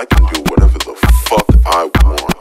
I can do whatever the fuck I want.